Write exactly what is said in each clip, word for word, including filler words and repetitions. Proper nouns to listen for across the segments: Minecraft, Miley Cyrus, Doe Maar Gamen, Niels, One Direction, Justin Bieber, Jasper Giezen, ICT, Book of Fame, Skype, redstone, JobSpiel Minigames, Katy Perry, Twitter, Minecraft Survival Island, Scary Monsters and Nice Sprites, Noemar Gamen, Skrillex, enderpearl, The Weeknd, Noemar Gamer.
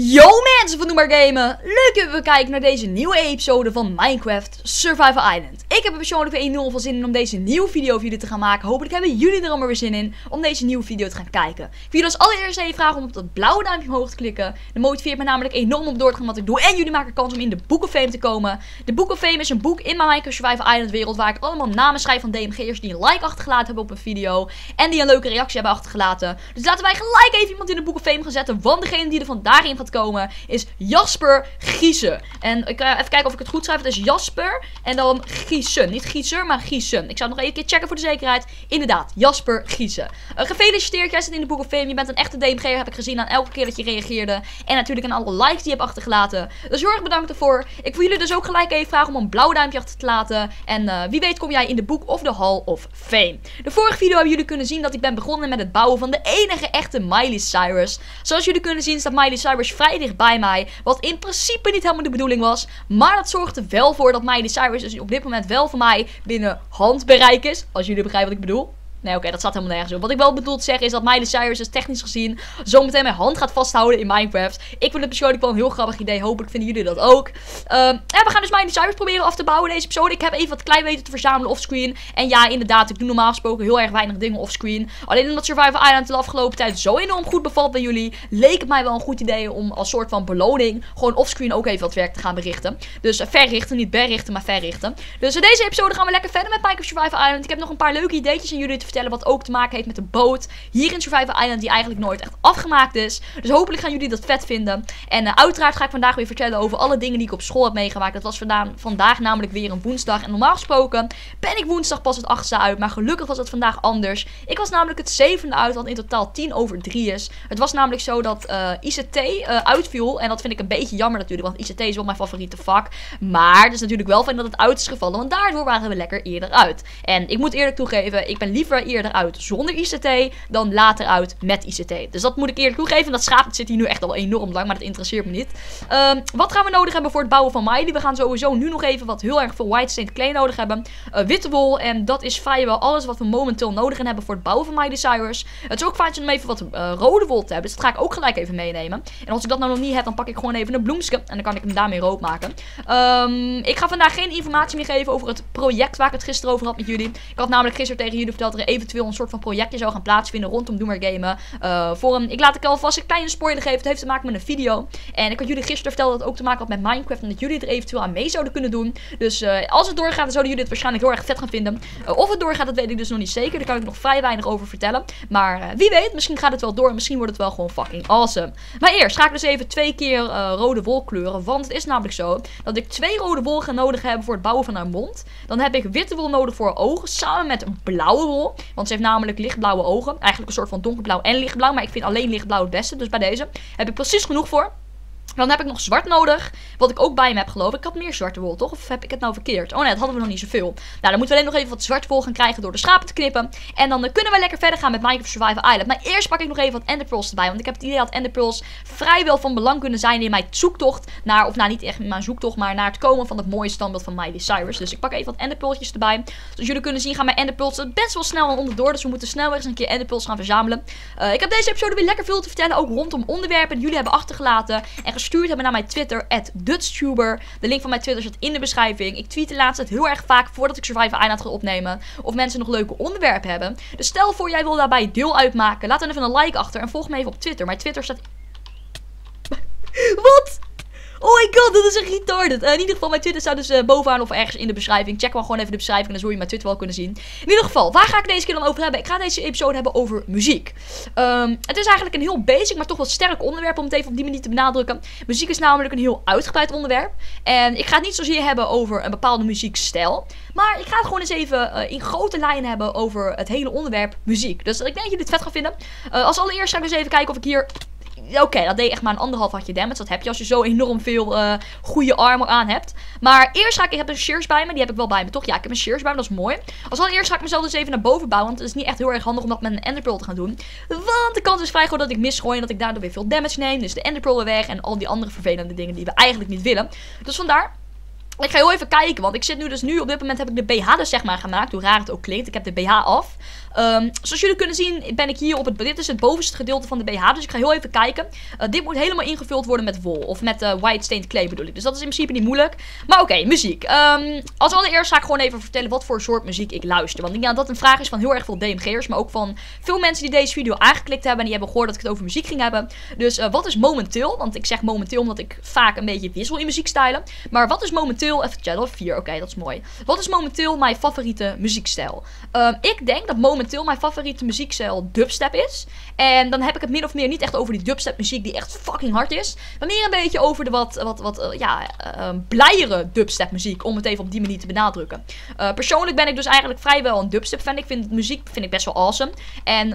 Yo mensen van Noemar Gamer, leuk dat we kijken naar deze nieuwe episode van Minecraft Survival Island. Ik heb er persoonlijk weer enorm veel zin in om deze nieuwe video voor jullie te gaan maken. Hopelijk hebben jullie er allemaal weer zin in om deze nieuwe video te gaan kijken. Ik wil jullie als allereerst even vragen om op dat blauwe duimpje omhoog te klikken. Dat motiveert me namelijk enorm om door te gaan wat ik doe. En jullie maken kans om in de Book of Fame te komen. De Book of Fame is een boek in mijn Minecraft Survival Island wereld waar ik allemaal namen schrijf van D M G'ers die een like achtergelaten hebben op een video. En die een leuke reactie hebben achtergelaten. Dus laten wij gelijk even iemand in de Book of Fame gaan zetten. Want degene die er vandaag in gaat komen is Jasper Giezen. En ik ga uh, even kijken of ik het goed schrijf. Het is Jasper en dan Giezen. Niet Giezer, maar Giezen. Ik zou het nog één keer checken voor de zekerheid. Inderdaad, Jasper Giezen. Uh, gefeliciteerd, jij zit in de Book of Fame. Je bent een echte D M G'er, heb ik gezien aan elke keer dat je reageerde. En natuurlijk aan alle likes die je hebt achtergelaten. Dus heel erg bedankt ervoor. Ik wil jullie dus ook gelijk even vragen om een blauw duimpje achter te laten. En uh, wie weet kom jij in de Book of the Hall of Fame. De vorige video hebben jullie kunnen zien dat ik ben begonnen met het bouwen van de enige echte Miley Cyrus. Zoals jullie kunnen zien staat Miley Cyrus vrij dicht bij mij, wat in principe niet helemaal de bedoeling was, maar dat zorgt er wel voor dat Miley Cyrus dus op dit moment wel voor mij binnen handbereik is, als jullie begrijpen wat ik bedoel. Nee, oké, okay, dat staat helemaal nergens op. Wat ik wel bedoel te zeggen is dat Miley Cyrus dus technisch gezien zo meteen mijn hand gaat vasthouden in Minecraft. Ik vind het persoonlijk wel een heel grappig idee. Hopelijk vinden jullie dat ook. Um, en we gaan dus Miley Cyrus proberen af te bouwen in deze episode. Ik heb even wat klein weten te verzamelen offscreen. En ja, inderdaad, ik doe normaal gesproken heel erg weinig dingen offscreen. Alleen omdat Survival Island de afgelopen tijd zo enorm goed bevalt bij jullie, leek het mij wel een goed idee om als soort van beloning gewoon offscreen ook even wat werk te gaan berichten. Dus uh, verrichten, niet berrichten, maar verrichten. Dus in uh, deze episode gaan we lekker verder met Minecraft Survival Island. Ik heb nog een paar leuke ideetjes aan jullie te vertellen wat ook te maken heeft met de boot hier in Survival Island die eigenlijk nooit echt afgemaakt is. Dus hopelijk gaan jullie dat vet vinden. En uh, uiteraard ga ik vandaag weer vertellen over alle dingen die ik op school heb meegemaakt. Dat was vandaan, vandaag namelijk weer een woensdag. En normaal gesproken ben ik woensdag pas het achtste uit. Maar gelukkig was het vandaag anders. Ik was namelijk het zevende uit, wat in totaal tien over drie is. Het was namelijk zo dat uh, I C T uh, uitviel. En dat vind ik een beetje jammer natuurlijk, want I C T is wel mijn favoriete vak. Maar het is natuurlijk wel fijn dat het uit is gevallen, want daardoor waren we lekker eerder uit. En ik moet eerlijk toegeven, ik ben liever eerder uit zonder I C T dan later uit met I C T. Dus dat moet ik eerlijk toegeven. Dat schaap zit hier nu echt al enorm lang, maar dat interesseert me niet. Um, wat gaan we nodig hebben voor het bouwen van Miley? We gaan sowieso nu nog even wat heel erg veel white stained clay nodig hebben. Uh, witte wol, en dat is vrijwel alles wat we momenteel nodig gaan hebben voor het bouwen van Miley Cyrus. Het is ook fijn om even wat uh, rode wol te hebben, dus dat ga ik ook gelijk even meenemen. En als ik dat nou nog niet heb, dan pak ik gewoon even een bloemske en dan kan ik hem daarmee rood maken. Um, ik ga vandaag geen informatie meer geven over het project waar ik het gisteren over had met jullie. Ik had namelijk gisteren tegen jullie verteld dat eventueel een soort van projectje zou gaan plaatsvinden rondom Doe Maar Gamen. Uh, voor een, ik laat ik alvast een kleine spoiler geven. Het heeft te maken met een video. En ik had jullie gisteren verteld dat het ook te maken had met Minecraft. En dat jullie er eventueel aan mee zouden kunnen doen. Dus uh, als het doorgaat, dan zouden jullie het waarschijnlijk heel erg vet gaan vinden. Uh, of het doorgaat, dat weet ik dus nog niet zeker. Daar kan ik nog vrij weinig over vertellen. Maar uh, wie weet, misschien gaat het wel door. En misschien wordt het wel gewoon fucking awesome. Maar eerst ga ik dus even twee keer uh, rode wol kleuren. Want het is namelijk zo dat ik twee rode wol ga nodig hebben voor het bouwen van haar mond. Dan heb ik witte wol nodig voor haar ogen. Samen met een blauwe wol. Want ze heeft namelijk lichtblauwe ogen. Eigenlijk een soort van donkerblauw en lichtblauw. Maar ik vind alleen lichtblauw het beste. Dus bij deze heb ik precies genoeg voor. Dan heb ik nog zwart nodig, wat ik ook bij me heb geloof ik. Ik had meer zwarte wol, toch? Of heb ik het nou verkeerd? Oh nee, dat hadden we nog niet zoveel. Nou, dan moeten we alleen nog even wat zwarte wol gaan krijgen door de schapen te knippen. En dan uh, kunnen we lekker verder gaan met Minecraft Survival Island. Maar eerst pak ik nog even wat enderpearls erbij. Want ik heb het idee dat enderpearls vrijwel van belang kunnen zijn in mijn zoektocht naar, of nou niet echt mijn zoektocht, maar naar het komen van het mooie standbeeld van Miley Cyrus. Dus ik pak even wat enderpearltjes erbij. Zoals jullie kunnen zien gaan mijn enderpearls best wel snel onderdoor. Dus we moeten snel eens een keer enderpearls gaan verzamelen. Uh, ik heb deze episode weer lekker veel te vertellen, ook rondom onderwerpen die jullie hebben achtergelaten en gestuurd hebben naar mijn Twitter, at dutstuber. De link van mijn Twitter zit in de beschrijving. Ik tweet de laatste tijd heel erg vaak voordat ik Survival Island ga opnemen. Of mensen nog leuke onderwerpen hebben. Dus stel voor jij wil daarbij deel uitmaken. Laat dan even een like achter en volg me even op Twitter. Mijn Twitter staat... Wat? Oh my god, dat is echt retarded. Uh, in ieder geval, mijn Twitter staat dus uh, bovenaan of ergens in de beschrijving. Check maar gewoon even de beschrijving en dan zul je mijn Twitter wel kunnen zien. In ieder geval, waar ga ik deze keer dan over hebben? Ik ga deze episode hebben over muziek. Um, het is eigenlijk een heel basic, maar toch wel sterk onderwerp om het even op die manier te benadrukken. Muziek is namelijk een heel uitgebreid onderwerp. En ik ga het niet zozeer hebben over een bepaalde muziekstijl. Maar ik ga het gewoon eens even uh, in grote lijnen hebben over het hele onderwerp muziek. Dus ik denk dat jullie het vet gaan vinden. Uh, als allereerst ga ik eens even kijken of ik hier... Oké, okay, dat deed echt maar een anderhalf hartje damage. Dat heb je als je zo enorm veel uh, goede armor aan hebt. Maar eerst ga ik... Ik heb een shears bij me. Die heb ik wel bij me, toch? Ja, ik heb een shears bij me. Dat is mooi. Als allereerst ga ik mezelf dus even naar boven bouwen. Want het is niet echt heel erg handig om dat met een enderpearl te gaan doen. Want de kans is vrij groot dat ik misgooi. En dat ik daardoor weer veel damage neem. Dus de enderpearl weer weg. En al die andere vervelende dingen die we eigenlijk niet willen. Dus vandaar... Ik ga heel even kijken, want ik zit nu dus nu, op dit moment heb ik de B H dus zeg maar gemaakt, hoe raar het ook klinkt. Ik heb de B H af. Um, zoals jullie kunnen zien ben ik hier op het, dit is het bovenste gedeelte van de B H, dus ik ga heel even kijken. Uh, dit moet helemaal ingevuld worden met wol, of met uh, white stained clay bedoel ik. Dus dat is in principe niet moeilijk. Maar oké, okay, muziek. Um, als allereerst ga ik gewoon even vertellen wat voor soort muziek ik luister. Want ik denk dat dat een vraag is van heel erg veel D M G'ers, maar ook van veel mensen die deze video aangeklikt hebben en die hebben gehoord dat ik het over muziek ging hebben. Dus uh, wat is momenteel, want ik zeg momenteel omdat ik vaak een beetje wissel in muziekstijlen, maar wat is momenteel even channel vier, oké, okay, dat is mooi. Wat is momenteel mijn favoriete muziekstijl? Um, ik denk dat momenteel mijn favoriete muziekstijl dubstep is. En dan heb ik het min of meer niet echt over die dubstep muziek die echt fucking hard is, maar meer een beetje over de wat, wat, wat uh, ja, uh, blijere dubstep muziek, om het even op die manier te benadrukken. Uh, persoonlijk ben ik dus eigenlijk vrijwel een dubstep fan. Ik vind muziek vind ik best wel awesome. En uh,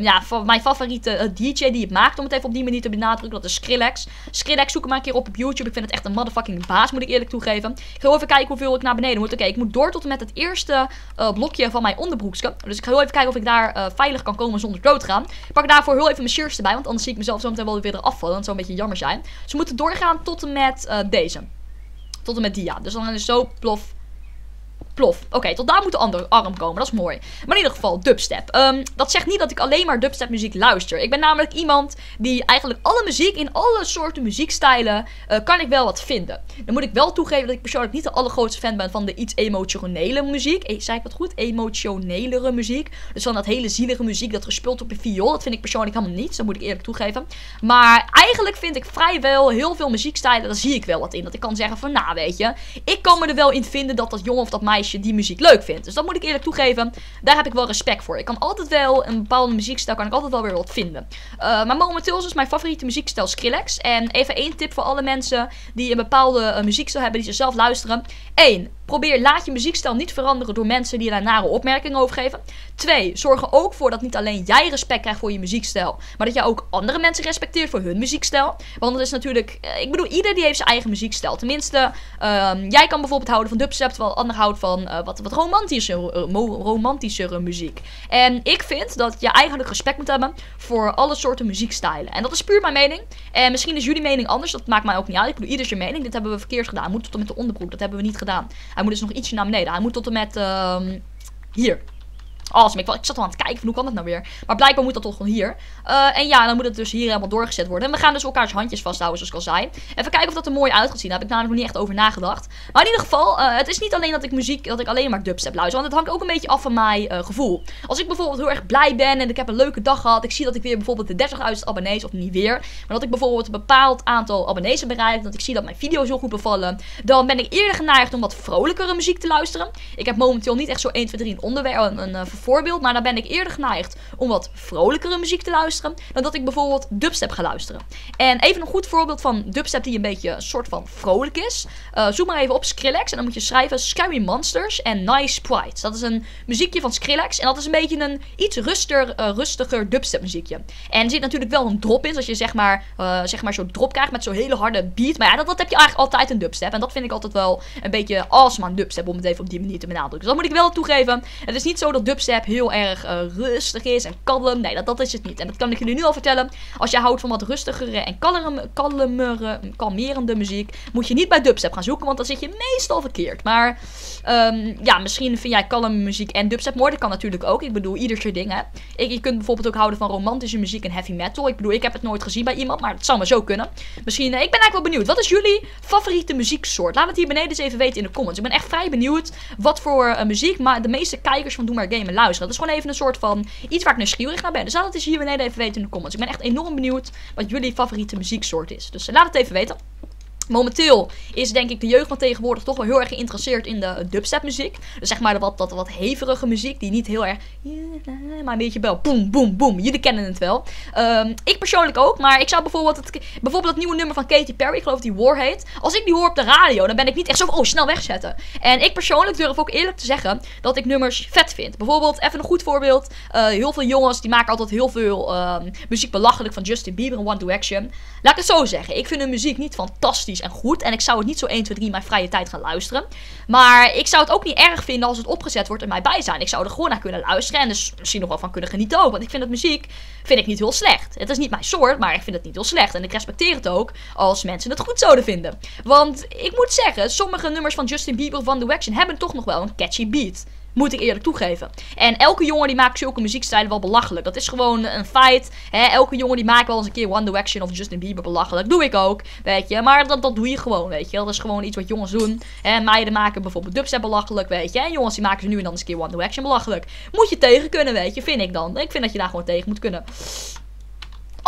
ja, mijn favoriete uh, D J die het maakt, om het even op die manier te benadrukken, dat is Skrillex. Skrillex zoek ik maar een keer op op YouTube. Ik vind het echt een motherfucking baas, moet ik eerlijk toegeven. Ik ga even kijken hoeveel ik naar beneden moet. Oké, okay, ik moet door tot en met het eerste uh, blokje van mijn onderbroekje. Dus ik ga heel even kijken of ik daar uh, veilig kan komen zonder dood te gaan. Ik pak daarvoor heel even mijn shears erbij, want anders zie ik mezelf zo meteen wel weer eraf vallen. Dat zou een beetje jammer zijn. Dus we moeten doorgaan tot en met uh, deze. Tot en met die, ja. Dus dan is het zo plof. Plof. Oké, okay, tot daar moet de andere arm komen. Dat is mooi. Maar in ieder geval, dubstep. Um, dat zegt niet dat ik alleen maar dubstep muziek luister. Ik ben namelijk iemand die eigenlijk alle muziek in alle soorten muziekstijlen uh, kan ik wel wat vinden. Dan moet ik wel toegeven dat ik persoonlijk niet de allergrootste fan ben van de iets emotionele muziek. E zei ik wat goed? Emotionelere muziek. Dus van dat hele zielige muziek dat gespeeld op een viool. Dat vind ik persoonlijk helemaal niets. Dat moet ik eerlijk toegeven. Maar eigenlijk vind ik vrijwel heel veel muziekstijlen, daar zie ik wel wat in. Dat ik kan zeggen van, nou weet je, ik kan me er wel in vinden dat dat jongen of dat meisje die muziek leuk vindt. Dus dat moet ik eerlijk toegeven. Daar heb ik wel respect voor. Ik kan altijd wel een bepaalde muziekstijl, kan ik altijd wel weer wat vinden. Uh, maar momenteel is dus mijn favoriete muziekstijl Skrillex. En even één tip voor alle mensen die een bepaalde uh, muziekstijl hebben, die ze zelf luisteren. één. Probeer, laat je muziekstijl niet veranderen door mensen die daar nare opmerkingen over geven. twee. Zorg er ook voor dat niet alleen jij respect krijgt voor je muziekstijl, maar dat jij ook andere mensen respecteert voor hun muziekstijl. Want dat is natuurlijk, uh, ik bedoel, ieder die heeft zijn eigen muziekstijl. Tenminste, uh, jij kan bijvoorbeeld houden van dubstep, terwijl ander houdt van Uh, wat, wat romantischer, uh, romantischere muziek. En ik vind dat je eigenlijk respect moet hebben voor alle soorten muziekstijlen. En dat is puur mijn mening. En misschien is jullie mening anders, dat maakt mij ook niet uit. Ik bedoel, ieder zijn mening. Dit hebben we verkeerd gedaan. Hij moet tot en met de onderbroek, dat hebben we niet gedaan. Hij moet dus nog ietsje naar beneden. Hij moet tot en met uh, hier. Awesome. Ik, ik zat al aan het kijken van hoe kan dat nou weer. Maar blijkbaar moet dat toch gewoon hier. Uh, en ja, dan moet het dus hier helemaal doorgezet worden. En we gaan dus elkaars handjes vasthouden, zoals ik al zei. Even kijken of dat er mooi uit gaat zien. Daar heb ik namelijk nog niet echt over nagedacht. Maar in ieder geval, uh, het is niet alleen dat ik muziek, dat ik alleen maar dubstep luister. Want het hangt ook een beetje af van mijn uh, gevoel. Als ik bijvoorbeeld heel erg blij ben en ik heb een leuke dag gehad. Ik zie dat ik weer bijvoorbeeld de dertigduizend abonnees, of niet weer. Maar dat ik bijvoorbeeld een bepaald aantal abonnees heb bereikt. Dat ik zie dat mijn video's heel goed bevallen. Dan ben ik eerder geneigd om wat vrolijkere muziek te luisteren. Ik heb momenteel niet echt zo één, twee, drie een onderwerp. Een, een, een, voorbeeld, maar dan ben ik eerder geneigd om wat vrolijkere muziek te luisteren dan dat ik bijvoorbeeld dubstep ga luisteren. En even een goed voorbeeld van dubstep die een beetje een soort van vrolijk is. Uh, zoek maar even op Skrillex en dan moet je schrijven Scary Monsters and Nice Sprites. Dat is een muziekje van Skrillex en dat is een beetje een iets ruster, uh, rustiger dubstep muziekje. En er zit natuurlijk wel een drop in, dus als je zeg maar, uh, zeg maar zo'n drop krijgt met zo'n hele harde beat. Maar ja, dat, dat heb je eigenlijk altijd in dubstep en dat vind ik altijd wel een beetje awesome aan dubstep, om het even op die manier te benadrukken. Dus dat moet ik wel toegeven. Het is niet zo dat dubstep heel erg uh, rustig is en kalm. Nee, dat, dat is het niet. En dat kan ik jullie nu al vertellen. Als jij houdt van wat rustigere en kalmere, kalmere, kalmerende muziek, moet je niet bij dubstep gaan zoeken, want dan zit je meestal verkeerd. Maar um, ja, misschien vind jij kalme muziek en dubstep mooi. Dat kan natuurlijk ook. Ik bedoel, ieder soort dingen. Ik, je kunt bijvoorbeeld ook houden van romantische muziek en heavy metal. Ik bedoel, ik heb het nooit gezien bij iemand, maar het zou maar zo kunnen. Misschien, uh, ik ben eigenlijk wel benieuwd. Wat is jullie favoriete muzieksoort? Laat het hier beneden eens even weten in de comments. Ik ben echt vrij benieuwd wat voor uh, muziek, maar de meeste kijkers van Doe Maar Gamen luisteren. Dat is gewoon even een soort van iets waar ik nieuwsgierig naar ben. Dus laat het eens hier beneden even weten in de comments. Ik ben echt enorm benieuwd wat jullie favoriete muzieksoort is. Dus laat het even weten. Momenteel is denk ik de jeugd van tegenwoordig toch wel heel erg geïnteresseerd in de dubstep muziek. Dus zeg maar de wat, dat wat heverige muziek die niet heel erg, maar een beetje wel boem, boem, boem. Jullie kennen het wel. Um, ik persoonlijk ook, maar ik zou bijvoorbeeld het, bijvoorbeeld het nieuwe nummer van Katy Perry, ik geloof die War heet. Als ik die hoor op de radio, dan ben ik niet echt zo van, oh, snel wegzetten. En ik persoonlijk durf ook eerlijk te zeggen dat ik nummers vet vind. Bijvoorbeeld, even een goed voorbeeld. Uh, heel veel jongens, die maken altijd heel veel uh, muziek belachelijk van Justin Bieber en One Direction. Laat ik het zo zeggen, ik vind hun muziek niet fantastisch. fantastisch en goed. En ik zou het niet zo één, twee, drie in mijn vrije tijd gaan luisteren. Maar ik zou het ook niet erg vinden als het opgezet wordt en mij bij zijn. Ik zou er gewoon naar kunnen luisteren en dus misschien nog wel van kunnen genieten ook. Want ik vind dat muziek vind ik niet heel slecht. Het is niet mijn soort, maar ik vind het niet heel slecht. En ik respecteer het ook als mensen het goed zouden vinden. Want ik moet zeggen, sommige nummers van Justin Bieber van The Weeknd hebben toch nog wel een catchy beat. Moet ik eerlijk toegeven. En elke jongen die maakt zulke muziekstijlen wel belachelijk. Dat is gewoon een feit. Hè? Elke jongen die maakt wel eens een keer One Direction of Justin Bieber belachelijk. Doe ik ook, weet je. Maar dat, dat doe je gewoon, weet je. Dat is gewoon iets wat jongens doen. En meiden maken bijvoorbeeld dubstep belachelijk, weet je. En jongens die maken ze nu en dan eens een keer One Direction belachelijk. Moet je tegen kunnen, weet je. Vind ik dan. Ik vind dat je daar gewoon tegen moet kunnen.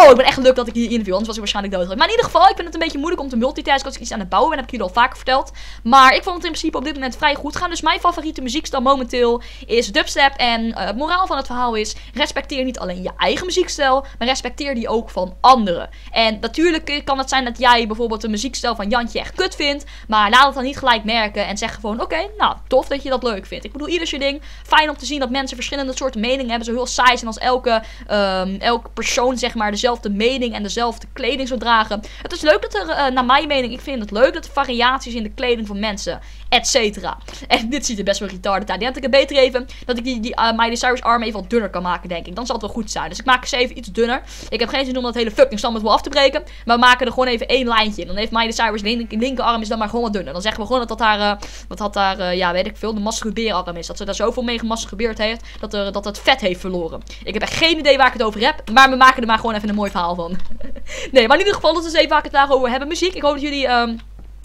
Oh, ik ben echt gelukkig dat ik hier interview, anders was ik waarschijnlijk dood. Maar in ieder geval, ik vind het een beetje moeilijk om te multitasken als ik iets aan het bouwen ben. Dat heb ik jullie al vaker verteld. Maar ik vond het in principe op dit moment vrij goed gaan. Dus mijn favoriete muziekstijl momenteel is dubstep. En uh, het moraal van het verhaal is, respecteer niet alleen je eigen muziekstijl, maar respecteer die ook van anderen. En natuurlijk kan het zijn dat jij bijvoorbeeld de muziekstijl van Jantje echt kut vindt. Maar laat het dan niet gelijk merken en zeg gewoon, oké, okay, nou, tof dat je dat leuk vindt. Ik bedoel, ieder zijn ding. Fijn om te zien dat mensen verschillende soorten meningen hebben. Zo heel saai zijn als elke, um, elke persoon, zeg maar, dezelfde dezelfde mening en dezelfde kleding zou dragen. Het is leuk dat er, uh, naar mijn mening, ik vind het leuk dat er variaties in de kleding van mensen, et cetera. En dit ziet er best wel retarded uit. Die had ik het beter even, dat ik die, die uh, Miley Cyrus arm even wat dunner kan maken, denk ik. Dan zal het wel goed zijn. Dus ik maak ze even iets dunner. Ik heb geen zin om dat hele fucking standaard wel af te breken, maar we maken er gewoon even één lijntje in. Dan heeft Miley Cyrus link, linkerarm is dan maar gewoon wat dunner. Dan zeggen we gewoon dat dat haar, uh, dat had haar, uh, ja weet ik veel, de masturbeerarm is. Dat ze daar zoveel mee gemasturbeerd heeft, dat, er, dat het vet heeft verloren. Ik heb echt geen idee waar ik het over heb, maar we maken er maar gewoon even een mooi verhaal van. Nee, maar in ieder geval, dat is even waar ik het daarover heb. Muziek, ik hoop dat jullie um,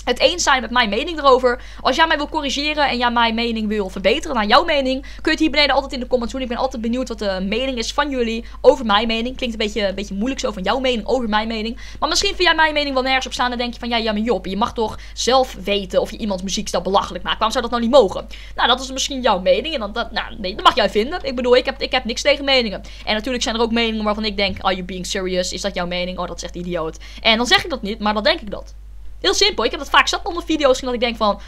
het eens zijn met mijn mening erover. Als jij mij wil corrigeren en jij mijn mening wil verbeteren naar jouw mening, kun je het hier beneden altijd in de comments doen. Ik ben altijd benieuwd wat de mening is van jullie over mijn mening. Klinkt een beetje, een beetje moeilijk zo, van jouw mening over mijn mening. Maar misschien vind jij mijn mening wel nergens op staan en denk je van, ja, ja, maar Job, je mag toch zelf weten of je iemands muziekstijl belachelijk maakt. Waarom zou dat nou niet mogen? Nou, dat is misschien jouw mening en dan, dat, nou, nee, dat mag jij vinden. Ik bedoel, ik heb, ik heb niks tegen meningen. En natuurlijk zijn er ook meningen waarvan ik denk, are you being serious? Is dat jouw mening? Oh, dat is echt idioot. En dan zeg ik dat niet, maar dan denk ik dat. Heel simpel, ik heb dat vaak zat onder video's en dat ik denk van,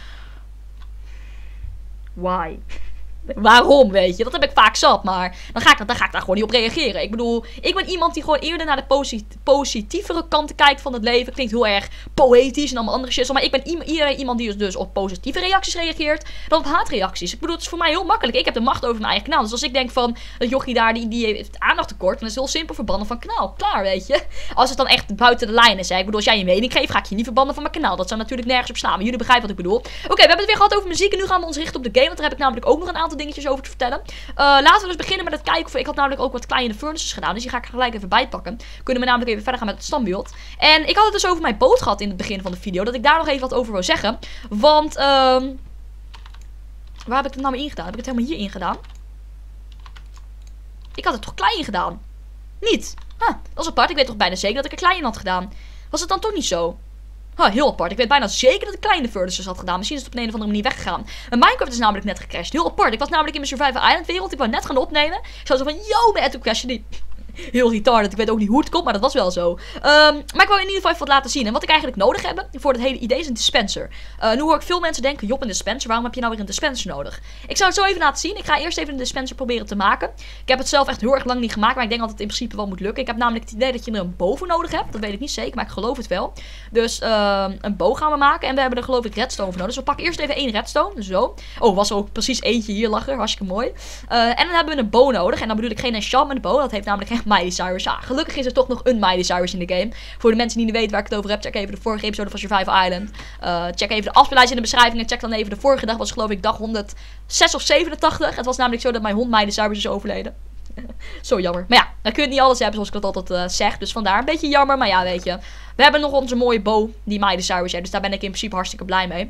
why? Waarom, weet je? Dat heb ik vaak zat, maar dan ga, ik, dan ga ik daar gewoon niet op reageren. Ik bedoel, ik ben iemand die gewoon eerder naar de posit positievere kanten kijkt van het leven. Klinkt heel erg poëtisch en allemaal andere shit. Maar ik ben iemand die dus op positieve reacties reageert dan op haatreacties. Ik bedoel, het is voor mij heel makkelijk. Ik heb de macht over mijn eigen kanaal. Dus als ik denk van, dat jochie daar, die, die heeft aandacht tekort, dan is het heel simpel verbannen van kanaal. Klaar, weet je? Als het dan echt buiten de lijn is, hè. Ik bedoel, als jij je mening geeft, ga ik je niet verbannen van mijn kanaal. Dat zou natuurlijk nergens op staan, maar jullie begrijpen wat ik bedoel. Oké, okay, we hebben het weer gehad over muziek en nu gaan we ons richten op de game. Want daar heb ik namelijk ook nog een aantal dingetjes over te vertellen. Uh, laten we dus beginnen met het kijken. Of, ik had namelijk ook wat kleine furnaces gedaan. Dus die ga ik gelijk even bijpakken. Kunnen we namelijk even verder gaan met het standbeeld. En ik had het dus over mijn boot gehad in het begin van de video. Dat ik daar nog even wat over wil zeggen. Want, uh, waar heb ik het nou mee ingedaan? Heb ik het helemaal hier ingedaan? Ik had het toch klein gedaan? Niet. Huh, dat is apart. Ik weet toch bijna zeker dat ik er klein in had gedaan. Was het dan toch niet zo? Huh, heel apart. Ik weet bijna zeker dat ik kleine furnaces had gedaan. Misschien is het op een of andere manier weggegaan. Mijn Minecraft is namelijk net gecrashed. Heel apart. Ik was namelijk in mijn Survival Island wereld. Ik wou net gaan opnemen. Ik zou zo van, yo, mijn ad crashen die. Heel retarded. Ik weet ook niet hoe het komt, maar dat was wel zo. Um, maar ik wil in ieder geval even wat laten zien. En wat ik eigenlijk nodig heb voor het hele idee is een dispenser. Uh, nu hoor ik veel mensen denken, Job, een dispenser. Waarom heb je nou weer een dispenser nodig? Ik zou het zo even laten zien. Ik ga eerst even een dispenser proberen te maken. Ik heb het zelf echt heel erg lang niet gemaakt. Maar ik denk dat het in principe wel moet lukken. Ik heb namelijk het idee dat je er een boven nodig hebt. Dat weet ik niet zeker, maar ik geloof het wel. Dus uh, een boog gaan we maken. En we hebben er geloof ik redstone voor nodig. Dus we pakken eerst even één redstone. Zo. Oh, was er ook precies eentje hier lachen. Hartstikke mooi. Uh, en dan hebben we een bow nodig. En dan bedoel ik geen enchantment bow. Dat heeft namelijk geen Miley Cyrus. Ja, gelukkig is er toch nog een Miley Cyrus in de game. Voor de mensen die niet weten waar ik het over heb, check even de vorige episode van Survival Island. Uh, check even de afspeellijst in de beschrijving en check dan even de vorige dag. Was geloof ik dag honderdzes of zevenentachtig. Het was namelijk zo dat mijn hond Miley Cyrus is overleden. Zo jammer. Maar ja, dan kun je niet alles hebben zoals ik dat altijd uh, zeg. Dus vandaar een beetje jammer. Maar ja, weet je. We hebben nog onze mooie bow die Miley Cyrus heeft. Dus daar ben ik in principe hartstikke blij mee.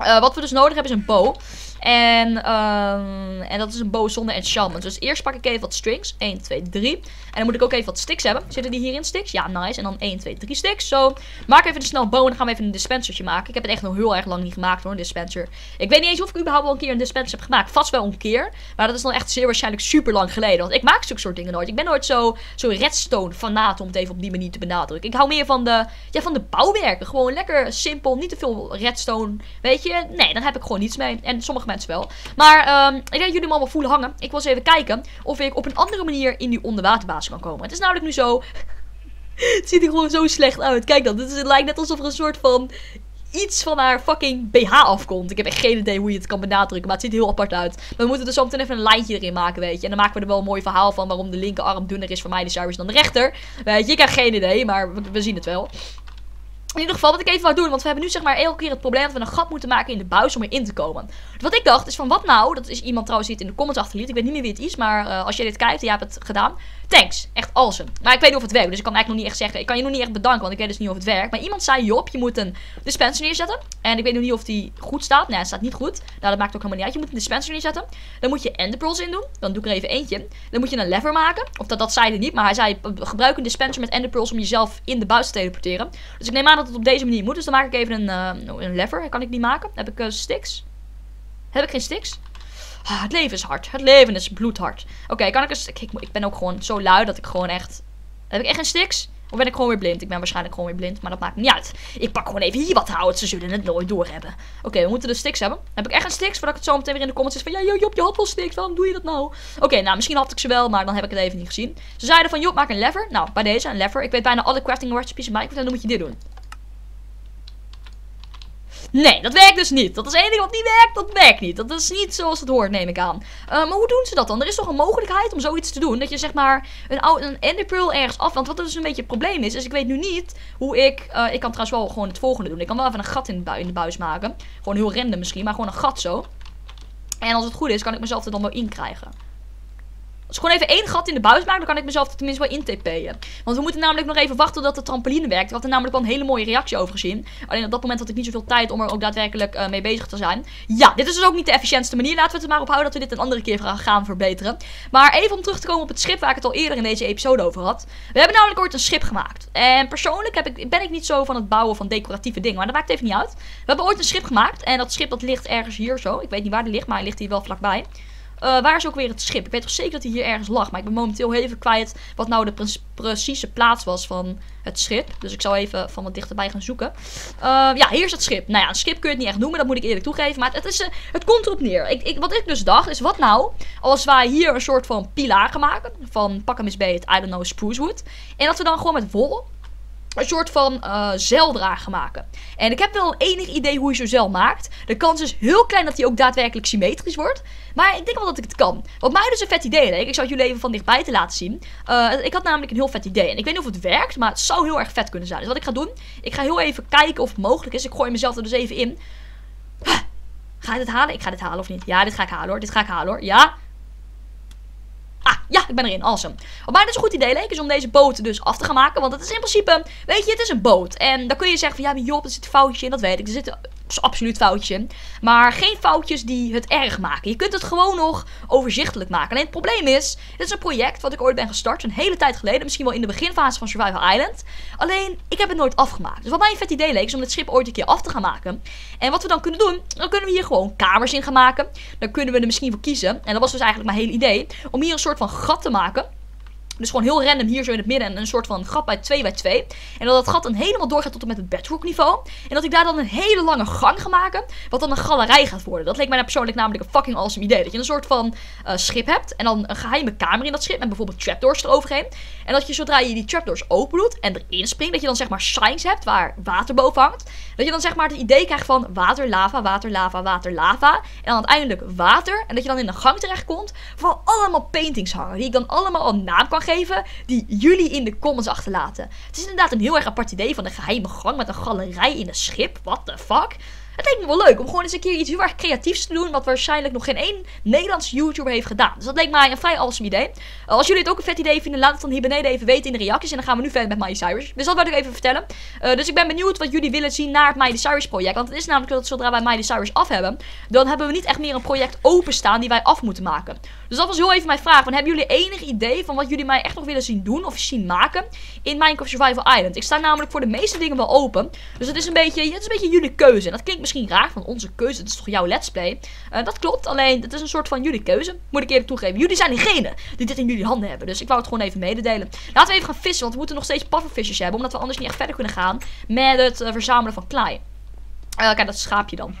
Uh, wat we dus nodig hebben is een bow. En, uh, en dat is een bow zonder enchantment. Dus eerst pak ik even wat strings. één, twee, drie. En dan moet ik ook even wat sticks hebben. Zitten die hierin sticks? Ja, nice. En dan één, twee, drie sticks. Zo. So, maak even de snel bow en dan gaan we even een dispensertje maken. Ik heb het echt nog heel erg lang niet gemaakt hoor, een dispenser. Ik weet niet eens of ik überhaupt wel een keer een dispenser heb gemaakt. Vast wel een keer. Maar dat is dan echt zeer waarschijnlijk super lang geleden. Want ik maak zulke soort dingen nooit. Ik ben nooit zo, zo redstone fanaat om het even op die manier te benadrukken. Ik hou meer van de, ja, van de bouwwerken. Gewoon lekker simpel. Niet te veel redstone. Weet je? Nee, dan heb ik gewoon niets mee. En sommige mensen wel. Maar um, ik denk dat jullie hem allemaal voelen hangen. Ik wil eens even kijken of ik op een andere manier in die onderwaterbasis kan komen. Het is namelijk nu zo Het ziet er gewoon zo slecht uit. Kijk dan, het lijkt net alsof er een soort van iets van haar fucking B H afkomt. Ik heb echt geen idee hoe je het kan benadrukken, maar het ziet er heel apart uit. Maar we moeten er zo meteen even een lijntje erin maken, weet je. En dan maken we er wel een mooi verhaal van waarom de linkerarm dunner is van Miley Cyrus dan de rechter. Weet je, ik heb geen idee, maar we, we zien het wel. In ieder geval, wat ik even wou doen, want we hebben nu zeg maar elke keer het probleem dat we een gat moeten maken in de buis om erin te komen. Wat ik dacht is van, wat nou, dat is iemand trouwens die het in de comments achterliet, ik weet niet meer wie het is, maar uh, als jij dit kijkt en jij hebt het gedaan, thanks, echt awesome. Maar ik weet niet of het werkt, dus ik kan eigenlijk nog niet echt zeggen, ik kan je nog niet echt bedanken, want ik weet dus niet of het werkt. Maar iemand zei, Job, je moet een dispenser neerzetten, en ik weet nog niet of die goed staat, nee, het staat niet goed, nou dat maakt ook helemaal niet uit, je moet een dispenser neerzetten, dan moet je enderpearls in doen, dan doe ik er even eentje, dan moet je een lever maken, of dat, dat zei hij niet, maar hij zei, gebruik een dispenser met enderpearls om jezelf in de buis te teleporteren. Dus ik neem aan dat het op deze manier moet. Dus dan maak ik even een, uh, een lever. Kan ik die maken? Heb ik uh, sticks? Heb ik geen sticks? Ah, het leven is hard. Het leven is bloedhard. Oké, okay, kan ik een... Ik, ik ben ook gewoon zo lui dat ik gewoon echt... Heb ik echt geen sticks? Of ben ik gewoon weer blind? Ik ben waarschijnlijk gewoon weer blind, maar dat maakt niet uit. Ik pak gewoon even hier wat hout. Ze zullen het nooit doorhebben. Oké, okay, we moeten de sticks hebben. Heb ik echt een sticks? Voordat ik het zo meteen weer in de comments is van... Ja, Job, je had wel sticks. Waarom doe je dat nou? Oké, okay, nou, misschien had ik ze wel, maar dan heb ik het even niet gezien. Ze zeiden van, Job, maak een lever. Nou, bij deze, een lever. Ik weet bijna alle crafting recipes in Minecraft en dan moet je dit doen. Nee, dat werkt dus niet. Dat is het enige wat niet werkt, dat werkt niet. Dat is niet zoals het hoort, neem ik aan. Uh, maar hoe doen ze dat dan? Er is toch een mogelijkheid om zoiets te doen? Dat je zeg maar een, een enderpearl ergens af... Want wat dus een beetje het probleem is, is ik weet nu niet hoe ik... Uh, ik kan trouwens wel gewoon het volgende doen. Ik kan wel even een gat in de, bu in de buis maken. Gewoon heel random misschien, maar gewoon een gat zo. En als het goed is, kan ik mezelf er dan wel in krijgen. Dus gewoon even één gat in de buis maken, dan kan ik mezelf er tenminste wel in tp'en. Want we moeten namelijk nog even wachten tot de trampoline werkt. Ik had er namelijk wel een hele mooie reactie over gezien. Alleen op dat moment had ik niet zoveel tijd om er ook daadwerkelijk uh, mee bezig te zijn. Ja, dit is dus ook niet de efficiëntste manier. Laten we het er maar op houden dat we dit een andere keer gaan verbeteren. Maar even om terug te komen op het schip waar ik het al eerder in deze episode over had. We hebben namelijk ooit een schip gemaakt. En persoonlijk heb ik, ben ik niet zo van het bouwen van decoratieve dingen, maar dat maakt even niet uit. We hebben ooit een schip gemaakt en dat schip dat ligt ergens hier zo. Ik weet niet waar die ligt, maar hij ligt hier wel vlakbij. Uh, waar is ook weer het schip? Ik weet toch zeker dat hij hier ergens lag. Maar ik ben momenteel heel even kwijt wat nou de pre precieze plaats was van het schip. Dus ik zal even van wat dichterbij gaan zoeken. Uh, ja, hier is het schip. Nou ja, een schip kun je het niet echt noemen. Dat moet ik eerlijk toegeven. Maar het, is, uh, het komt erop neer. Ik, ik, wat ik dus dacht is, wat nou als wij hier een soort van pilaar gaan maken. Van pak hem eens bij het, I don't know, sprucewood. En dat we dan gewoon met wol... een soort van uh, zeildraag gaan maken. En ik heb wel enig idee hoe je zo'n zeil maakt. De kans is heel klein dat hij ook daadwerkelijk symmetrisch wordt. Maar ik denk wel dat ik het kan. Wat mij dus een vet idee leek. Ik zou het jullie even van dichtbij te laten zien. Uh, ik had namelijk een heel vet idee. En ik weet niet of het werkt, maar het zou heel erg vet kunnen zijn. Dus wat ik ga doen, ik ga heel even kijken of het mogelijk is. Ik gooi mezelf er dus even in. Huh. Ga ik dit halen? Ik ga dit halen of niet? Ja, dit ga ik halen hoor. Dit ga ik halen hoor. Ja. Ah, ja, ik ben erin. Awesome. Wat mij dus een goed idee leek is om deze boot dus af te gaan maken. Want het is in principe, weet je, het is een boot. En dan kun je zeggen van, ja, maar Job, er zit een foutje in. Dat weet ik, er zitten absoluut foutjes in. Maar geen foutjes die het erg maken. Je kunt het gewoon nog overzichtelijk maken. Alleen het probleem is, dit is een project wat ik ooit ben gestart. Een hele tijd geleden, misschien wel in de beginfase van Survival Island. Alleen, ik heb het nooit afgemaakt. Dus wat mij een vet idee leek is om dit schip ooit een keer af te gaan maken. En wat we dan kunnen doen, dan kunnen we hier gewoon kamers in gaan maken. Dan kunnen we er misschien voor kiezen. En dat was dus eigenlijk mijn hele idee. Om hier een soort van gat te maken. Dus gewoon heel random hier zo in het midden. En een soort van gat bij twee bij twee. En dat dat gat dan helemaal doorgaat tot en met het bedrock niveau. En dat ik daar dan een hele lange gang ga maken. Wat dan een galerij gaat worden. Dat leek mij persoonlijk namelijk een fucking awesome idee. Dat je een soort van uh, schip hebt. En dan een geheime kamer in dat schip. Met bijvoorbeeld trapdoors eroverheen. En dat je zodra je die trapdoors open doet. En erin springt. Dat je dan zeg maar shines hebt. Waar water boven hangt. Dat je dan zeg maar het idee krijgt van water, lava, water, lava, water, lava. En dan uiteindelijk water. En dat je dan in een gang terechtkomt. Van allemaal paintings hangen. Die ik dan allemaal al naam kan geven die jullie in de comments achterlaten. Het is inderdaad een heel erg apart idee van een geheime gang met een galerij in een schip. What the fuck? Het leek me wel leuk om gewoon eens een keer iets heel erg creatiefs te doen wat waarschijnlijk nog geen één Nederlands YouTuber heeft gedaan. Dus dat leek mij een vrij awesome idee. Uh, als jullie het ook een vet idee vinden, laat het dan hier beneden even weten in de reacties. En dan gaan we nu verder met Miley Cyrus. Dus dat wil ik even vertellen. Uh, dus ik ben benieuwd wat jullie willen zien naar het Miley Cyrus project. Want het is namelijk dat zodra wij Miley Cyrus af hebben, dan hebben we niet echt meer een project openstaan die wij af moeten maken. Dus dat was heel even mijn vraag. Van, hebben jullie enig idee van wat jullie mij echt nog willen zien doen of zien maken in Minecraft Survival Island? Ik sta namelijk voor de meeste dingen wel open. Dus het is een beetje, het is een beetje jullie keuze. En dat klinkt misschien raar van onze keuze, het is toch jouw let's play. Uh, dat klopt, alleen het is een soort van jullie keuze. Moet ik eerlijk toegeven. Jullie zijn diegenen die dit in jullie handen hebben. Dus ik wou het gewoon even mededelen. Laten we even gaan vissen, want we moeten nog steeds puffervisjes hebben. Omdat we anders niet echt verder kunnen gaan met het uh, verzamelen van klei. Uh, kijk, dat schaapje dan.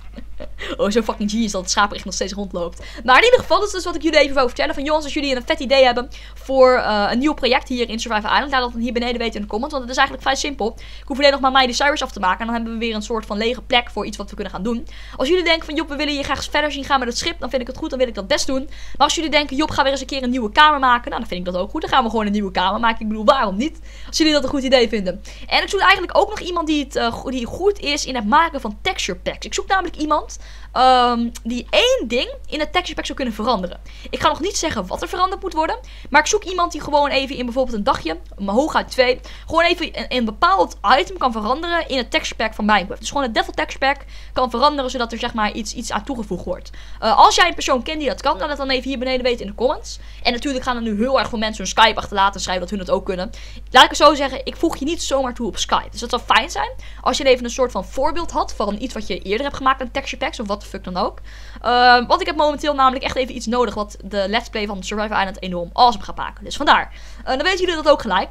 Oh, zo fucking genius dat het schaap er echt nog steeds rondloopt. Maar in ieder geval, dat is dus wat ik jullie even wou vertellen. Van jongens, als jullie een vet idee hebben voor uh, een nieuw project hier in Survival Island, laat dat hier beneden weten in de comments. Want het is eigenlijk vrij simpel. Ik hoef alleen nog maar Miley Cyrus af te maken. En dan hebben we weer een soort van lege plek voor iets wat we kunnen gaan doen. Als jullie denken van, Job, we willen je graag verder zien gaan met het schip. Dan vind ik het goed, dan wil ik dat best doen. Maar als jullie denken, Job, ga weer eens een keer een nieuwe kamer maken. Nou, dan vind ik dat ook goed. Dan gaan we gewoon een nieuwe kamer maken. Ik bedoel, waarom niet? Als jullie dat een goed idee vinden. En ik zoek eigenlijk ook nog iemand die, het, uh, die goed is in het maken van texture packs. Ik zoek namelijk iemand... Um, die één ding in het texture pack zou kunnen veranderen. Ik ga nog niet zeggen wat er veranderd moet worden, maar ik zoek iemand die gewoon even in bijvoorbeeld een dagje, maar hooguit twee, gewoon even een, een bepaald item kan veranderen in het texture pack van Minecraft. Dus gewoon het devil texture pack kan veranderen, zodat er zeg maar iets, iets aan toegevoegd wordt. Uh, als jij een persoon kent die dat kan, laat dat dan even hier beneden weten in de comments. En natuurlijk gaan er nu heel erg veel mensen hun Skype achterlaten en schrijven dat hun dat ook kunnen. Laat ik het zo zeggen, ik voeg je niet zomaar toe op Skype. Dus dat zou fijn zijn als je even een soort van voorbeeld had van iets wat je eerder hebt gemaakt aan texture packs of wat de fuck dan ook. Uh, want ik heb momenteel namelijk echt even iets nodig wat de let's play van Survival Island enorm awesome gaat maken. Dus vandaar. Uh, dan weten jullie dat ook gelijk.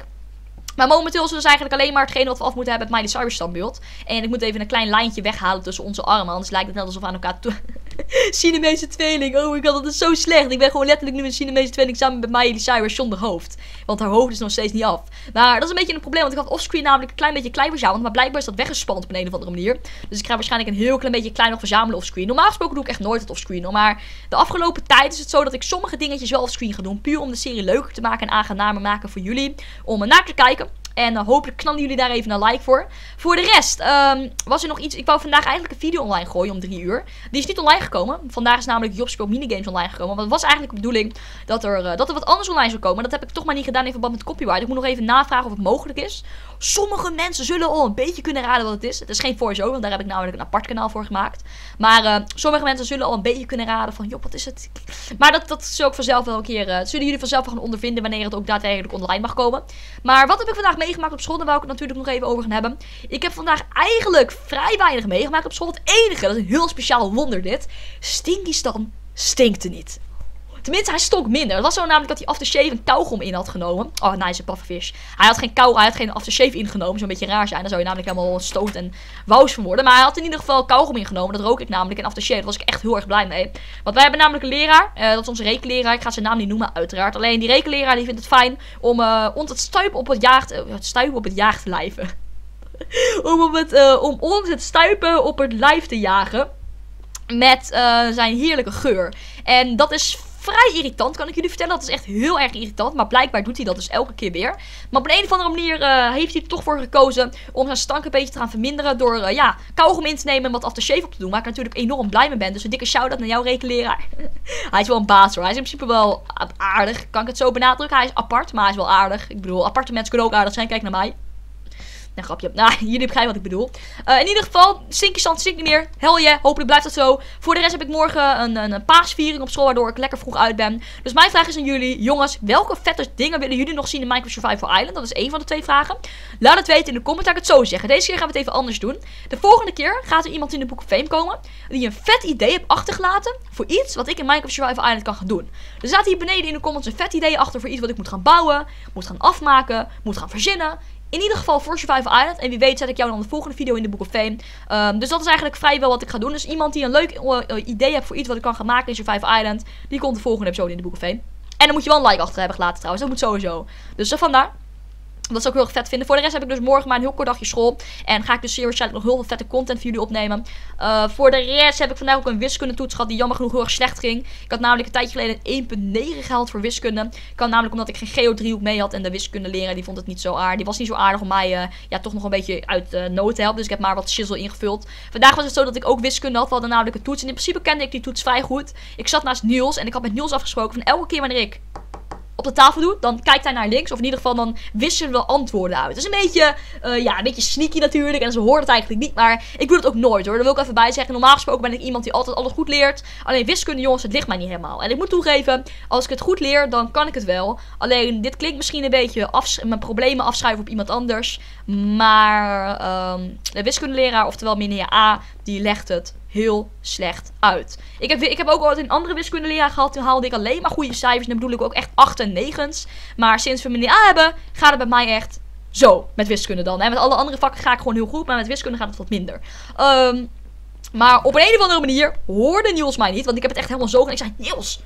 Maar momenteel is dus eigenlijk alleen maar hetgeen wat we af moeten hebben met Miley Cyrus standbeeld. En ik moet even een klein lijntje weghalen tussen onze armen. Anders lijkt het net alsof we aan elkaar... Siamese tweeling. Oh my god, dat is zo slecht. Ik ben gewoon letterlijk nu een Siamese tweeling samen met Miley Cyrus zonder hoofd. Want haar hoofd is nog steeds niet af. Maar dat is een beetje een probleem. Want ik had offscreen namelijk een klein beetje klein verzameld. Maar blijkbaar is dat weggespand op een of andere manier. Dus ik ga waarschijnlijk een heel klein beetje klein nog verzamelen offscreen. Normaal gesproken doe ik echt nooit het offscreen. Maar de afgelopen tijd is het zo dat ik sommige dingetjes wel offscreen ga doen. Puur om de serie leuker te maken en aangenamer maken voor jullie. Om naar te kijken. En uh, hopelijk knallen jullie daar even een like voor. Voor de rest, um, was er nog iets... Ik wou vandaag eigenlijk een video online gooien om drie uur. Die is niet online gekomen. Vandaag is namelijk JobSpiel Minigames online gekomen. Want het was eigenlijk de bedoeling dat er, uh, dat er wat anders online zou komen. Dat heb ik toch maar niet gedaan in verband met copyright. Ik moet nog even navragen of het mogelijk is. Sommige mensen zullen al een beetje kunnen raden wat het is. Het is geen voice-over, want daar heb ik namelijk een apart kanaal voor gemaakt. Maar uh, sommige mensen zullen al een beetje kunnen raden van... Job, wat is het? Maar dat, dat zul ik vanzelf wel een keer... Uh, zullen jullie vanzelf wel gaan ondervinden wanneer het ook daadwerkelijk online mag komen. Maar wat heb ik vandaag meegemaakt op school? Daar wou ik het natuurlijk nog even over gaan hebben. Ik heb vandaag eigenlijk vrij weinig meegemaakt op school. Het enige, dat is een heel speciaal wonder dit. Stinky Stan stinkte niet. Tenminste, hij stonk minder. Het was zo namelijk dat hij aftershave een kauwgom in had genomen. Oh, nice, een pufferfish. Hij had geen kauw, hij had geen aftershave ingenomen. Zo'n beetje raar zijn. Dan zou je namelijk helemaal stoot en wous van worden. Maar hij had in ieder geval kauwgom ingenomen. Dat rook ik namelijk. En aftershave, daar was ik echt heel erg blij mee. Want wij hebben namelijk een leraar. Uh, dat is onze rekenleraar. Ik ga zijn naam niet noemen, uiteraard. Alleen die rekenleraar die vindt het fijn om uh, ons het stuipen op het jaagt, uh, het stuipen op het jaagt te lijven. om, op het, uh, om ons het stuipen op het lijf te jagen. Met uh, zijn heerlijke geur. En dat is vrij irritant, kan ik jullie vertellen. Dat is echt heel erg irritant. Maar blijkbaar doet hij dat dus elke keer weer. Maar op een of andere manier uh, heeft hij er toch voor gekozen om zijn stank een beetje te gaan verminderen. Door uh, ja, kauwgom in te nemen en wat aftershave op te doen. Waar ik natuurlijk enorm blij mee ben. Dus een dikke shout-out naar jouw rekenleraar. Hij is wel een baas hoor. Hij is in principe wel aardig. Kan ik het zo benadrukken? Hij is apart, maar hij is wel aardig. Ik bedoel, aparte mensen kunnen ook aardig zijn. Kijk naar mij. Nou, grapje. Nou, jullie begrijpen wat ik bedoel. Uh, in ieder geval, stinky stand stinkt niet meer. Hel je, yeah. Hopelijk blijft dat zo. Voor de rest heb ik morgen een, een, een paasviering op school, waardoor ik lekker vroeg uit ben. Dus mijn vraag is aan jullie. Jongens, welke vette dingen willen jullie nog zien in Minecraft Survival Island? Dat is één van de twee vragen. Laat het weten in de comments. Laat ik het zo zeggen. Deze keer gaan we het even anders doen. De volgende keer gaat er iemand in de Book of Fame komen die een vet idee heeft achtergelaten voor iets wat ik in Minecraft Survival Island kan gaan doen. Dus laat hier beneden in de comments een vet idee achter voor iets wat ik moet gaan bouwen, moet gaan afmaken, moet gaan verzinnen. In ieder geval voor Survival Island. En wie weet zet ik jou dan de volgende video in de Book of Fame. Um, dus dat is eigenlijk vrijwel wat ik ga doen. Dus iemand die een leuk uh, idee heeft voor iets wat ik kan gaan maken in Survival Island. Die komt de volgende episode in de Book of Fame. En dan moet je wel een like achter hebben gelaten trouwens. Dat moet sowieso. Dus uh, vandaar. Dat zou ik heel erg vet vinden. Voor de rest heb ik dus morgen maar een heel kort dagje school. En ga ik dus zeer waarschijnlijk nog heel veel vette content voor jullie opnemen. Uh, voor de rest heb ik vandaag ook een wiskundetoets gehad die jammer genoeg heel erg slecht ging. Ik had namelijk een tijdje geleden een punt negen gehaald voor wiskunde. Kan namelijk omdat ik geen geodriehoek mee had. En de wiskundeleraar die vond het niet zo aardig. Die was niet zo aardig om mij uh, ja, toch nog een beetje uit uh, nood te helpen. Dus ik heb maar wat shizzle ingevuld. Vandaag was het zo dat ik ook wiskunde had. We hadden namelijk een toets. En in principe kende ik die toets vrij goed. Ik zat naast Niels. En ik had met Niels afgesproken van elke keer wanneer ik... op de tafel doet, dan kijkt hij naar links. Of in ieder geval, dan wisselen we antwoorden uit. Dat is een beetje, uh, ja, een beetje sneaky natuurlijk. En ze horen het eigenlijk niet, maar ik doe het ook nooit hoor. Daar wil ik even bij zeggen. Normaal gesproken ben ik iemand die altijd alles goed leert. Alleen wiskunde, jongens, het ligt mij niet helemaal. En ik moet toegeven, als ik het goed leer, dan kan ik het wel. Alleen, dit klinkt misschien een beetje afsch mijn problemen afschuiven op iemand anders. Maar um, de wiskundeleraar, oftewel meneer A, die legt het heel slecht uit. Ik heb, ik heb ook ooit een andere wiskundeleraar gehad. Toen haalde ik alleen maar goede cijfers. En dan bedoel ik ook echt acht en negens. Maar sinds we meneer A hebben, gaat het bij mij echt zo. Met wiskunde dan. Hè? Met alle andere vakken ga ik gewoon heel goed. Maar met wiskunde gaat het wat minder. Um, Maar op een, een of andere manier hoorde Niels mij niet. Want ik heb het echt helemaal zo gedaan. Ik zei, Niels,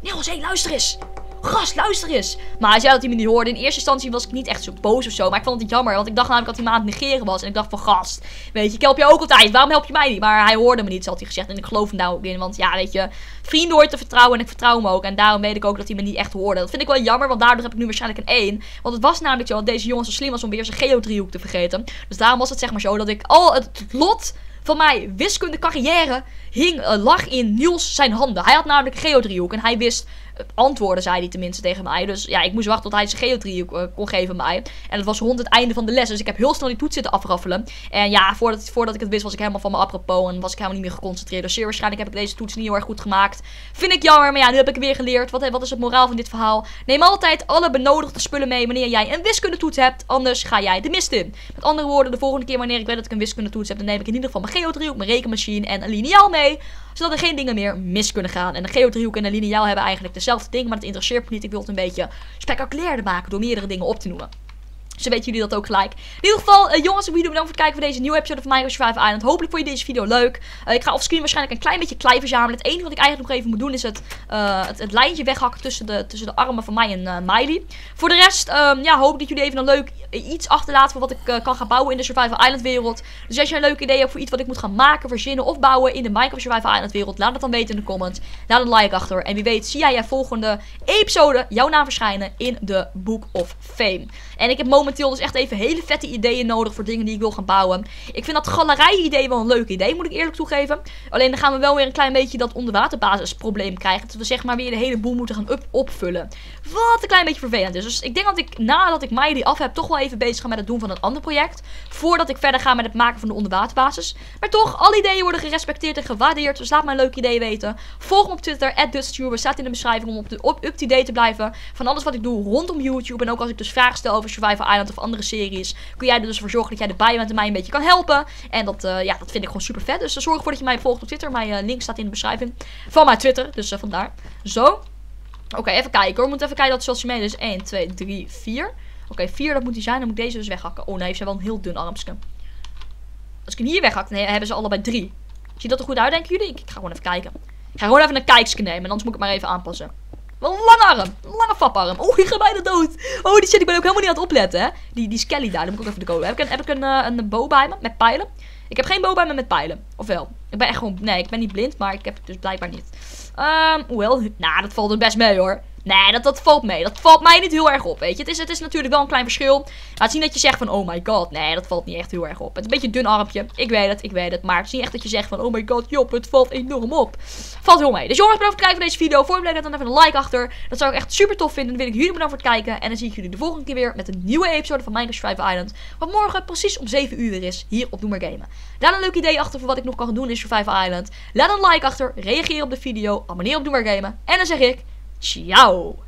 Niels, hé, hey, luister eens. Gast, luister eens. Maar hij zei dat hij me niet hoorde. In eerste instantie was ik niet echt zo boos of zo. Maar ik vond het jammer. Want ik dacht namelijk dat hij me aan het negeren was. En ik dacht van, gast, weet je, ik help je ook altijd. Waarom help je mij niet? Maar hij hoorde me niet, had hij gezegd. En ik geloof hem daar ook in. Want ja, weet je, vrienden hoort te vertrouwen. En ik vertrouw hem ook. En daarom weet ik ook dat hij me niet echt hoorde. Dat vind ik wel jammer. Want daardoor heb ik nu waarschijnlijk een één. Want het was namelijk zo dat deze jongen zo slim was om weer zijn geodriehoek te vergeten. Dus daarom was het zeg maar zo dat ik al het lot van mijn wiskunde carrière hing, uh, lag in Niels zijn handen. Hij had namelijk een geodriehoek en hij wist uh, antwoorden, zei hij tenminste tegen mij. Dus ja, ik moest wachten tot hij zijn geodriehoek uh, kon geven aan mij. En het was rond het einde van de les, dus ik heb heel snel die toets zitten afraffelen. En ja, voordat, voordat ik het wist was ik helemaal van me apropos en was ik helemaal niet meer geconcentreerd. Dus zeer waarschijnlijk heb ik deze toets niet heel erg goed gemaakt. Vind ik jammer, maar ja, nu heb ik weer geleerd. Wat, wat is het moraal van dit verhaal? Neem altijd alle benodigde spullen mee wanneer jij een wiskundetoets hebt, anders ga jij de mist in. Met andere woorden, de volgende keer wanneer ik weet dat ik een wiskundetoets heb, dan neem ik in ieder geval mijn geodriehoek, mijn rekenmachine en een lineaal mee, zodat er geen dingen meer mis kunnen gaan. En een geodriehoek en een lineaal hebben eigenlijk dezelfde dingen, maar dat interesseert me niet. Ik wil het een beetje spectaculairder maken door meerdere dingen op te noemen. Dus weten jullie dat ook gelijk. In ieder geval, uh, jongens, ik wil jullie bedankt voor het kijken van deze nieuwe episode van Minecraft Survival Island. Hopelijk vond je deze video leuk. Uh, ik ga offscreen waarschijnlijk een klein beetje klei verzamelen. Het enige wat ik eigenlijk nog even moet doen is het, uh, het, het lijntje weghakken tussen de, tussen de armen van mij en uh, Miley. Voor de rest, um, ja, hoop dat jullie even een leuk iets achterlaten voor wat ik uh, kan gaan bouwen in de Survival Island wereld. Dus als je een leuk idee hebt voor iets wat ik moet gaan maken, verzinnen of bouwen in de Minecraft Survival Island wereld, laat het dan weten in de comments. Laat een like achter. En wie weet, zie jij volgende episode jouw naam verschijnen in de Book of Fame. En ik heb momenteel dus echt even hele vette ideeën nodig voor dingen die ik wil gaan bouwen. Ik vind dat galerij-idee wel een leuk idee, moet ik eerlijk toegeven. Alleen dan gaan we wel weer een klein beetje dat onderwaterbasisprobleem krijgen. Dat we zeg maar weer de hele boel moeten gaan up opvullen. Wat een klein beetje vervelend is. Dus ik denk dat ik nadat ik mij die af heb, toch wel even bezig ga met het doen van een ander project. Voordat ik verder ga met het maken van de onderwaterbasis. Maar toch, alle ideeën worden gerespecteerd en gewaardeerd. Dus laat mij een leuk idee weten. Volg me op Twitter, at dutstuber, staat in de beschrijving om op up-to-date te blijven van alles wat ik doe rondom YouTube. En ook als ik dus vragen stel over Survival Island of andere series, kun jij er dus voor zorgen dat jij erbij bent en mij een beetje kan helpen. En dat, uh, ja, dat vind ik gewoon super vet. Dus uh, zorg ervoor dat je mij volgt op Twitter. Mijn uh, link staat in de beschrijving van mijn Twitter. Dus uh, vandaar. Zo. Oké, okay, even kijken hoor. We moeten even kijken dat zoals je meent is. één, twee, drie, vier. Oké, okay, vier dat moet die zijn. Dan moet ik deze dus weghakken. Oh nee, ze hebben wel een heel dun armsken. Als ik hem hier weghak, dan hebben ze allebei drie. Ziet dat er goed uit, denken jullie? Ik ga gewoon even kijken. Ik ga gewoon even een kijkje nemen. Anders moet ik het maar even aanpassen. Wel een lange arm. Een lange vaparm. Oh, die gaat bijna dood. Oh, die shit. Ik ben ook helemaal niet aan het opletten, hè. Die, die Skelly daar. Dan moet ik ook even de code. Heb ik, een, heb ik een, uh, een bow bij me? Met pijlen? Ik heb geen bow bij me met pijlen. Ofwel. Ik ben echt gewoon... Nee, ik ben niet blind. Maar ik heb het dus blijkbaar niet. Um, hoewel... Nou, nah, dat valt er best mee, hoor. Nee, dat, dat valt mee. Dat valt mij niet heel erg op, weet je. Het is, het is natuurlijk wel een klein verschil. Laat zien dat je zegt van, oh my god. Nee, dat valt niet echt heel erg op. Het is een beetje een dun armpje. Ik weet het, ik weet het. Maar het is niet echt dat je zegt van, oh my god, Job, het valt enorm op. Valt heel mee. Dus jongens, bedankt voor het kijken van deze video. Voor je blijft dan even een like achter. Dat zou ik echt super tof vinden. Dan wil ik jullie bedankt voor het kijken. En dan zie ik jullie de volgende keer weer met een nieuwe episode van Minecraft Survival Island. Wat morgen precies om zeven uur weer is, hier op Noemar Gamen. Laat een leuk idee achter voor wat ik nog kan doen in Survival Island. Laat een like achter, reageer op de video, abonneer op Noemar Gamen. En dan zeg ik... Ciao!